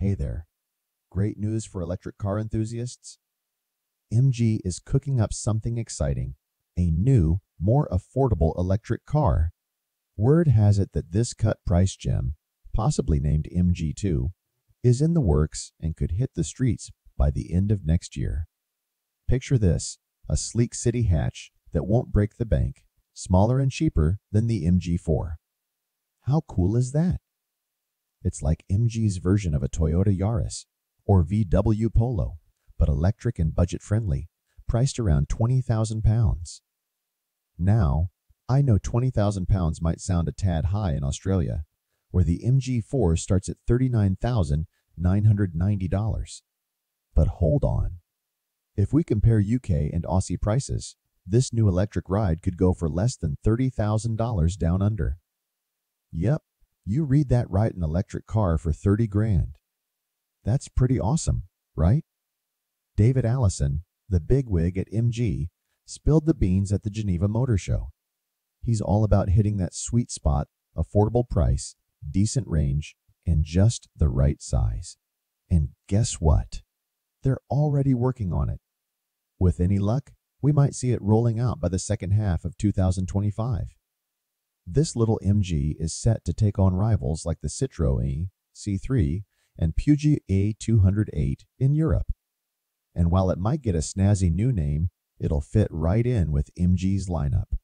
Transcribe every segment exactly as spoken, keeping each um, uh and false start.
Hey there. Great news for electric car enthusiasts. M G is cooking up something exciting, a new, more affordable electric car. Word has it that this cut-price gem, possibly named M G two, is in the works and could hit the streets by the end of next year. Picture this, a sleek city hatch that won't break the bank, smaller and cheaper than the M G four. How cool is that? It's like M G's version of a Toyota Yaris or V W Polo, but electric and budget-friendly, priced around twenty thousand pounds. Now, I know twenty thousand pounds might sound a tad high in Australia, where the M G four starts at thirty-nine thousand nine hundred ninety dollars. But hold on. If we compare U K and Aussie prices, this new electric ride could go for less than thirty thousand dollars down under. Yep, you read that right, an electric car for thirty grand. That's pretty awesome, right? David Allison, the bigwig at M G, spilled the beans at the Geneva Motor Show. He's all about hitting that sweet spot, affordable price, decent range, and just the right size. And guess what? They're already working on it. With any luck, we might see it rolling out by the second half of two thousand twenty-five. This little M G is set to take on rivals like the Citroën C three and Peugeot E two oh eight in Europe. And while it might get a snazzy new name, it'll fit right in with M G's lineup.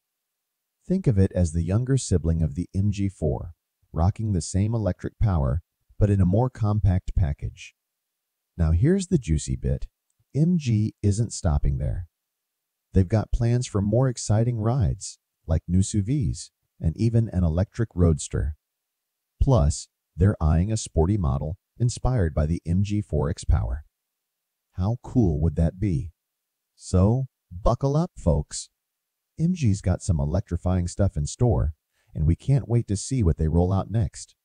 Think of it as the younger sibling of the M G four, rocking the same electric power, but in a more compact package. Now here's the juicy bit. M G isn't stopping there. They've got plans for more exciting rides, like new S U Vs, and even an electric roadster. Plus, they're eyeing a sporty model inspired by the M G four XPower. How cool would that be? So, buckle up, folks. M G's got some electrifying stuff in store, and we can't wait to see what they roll out next.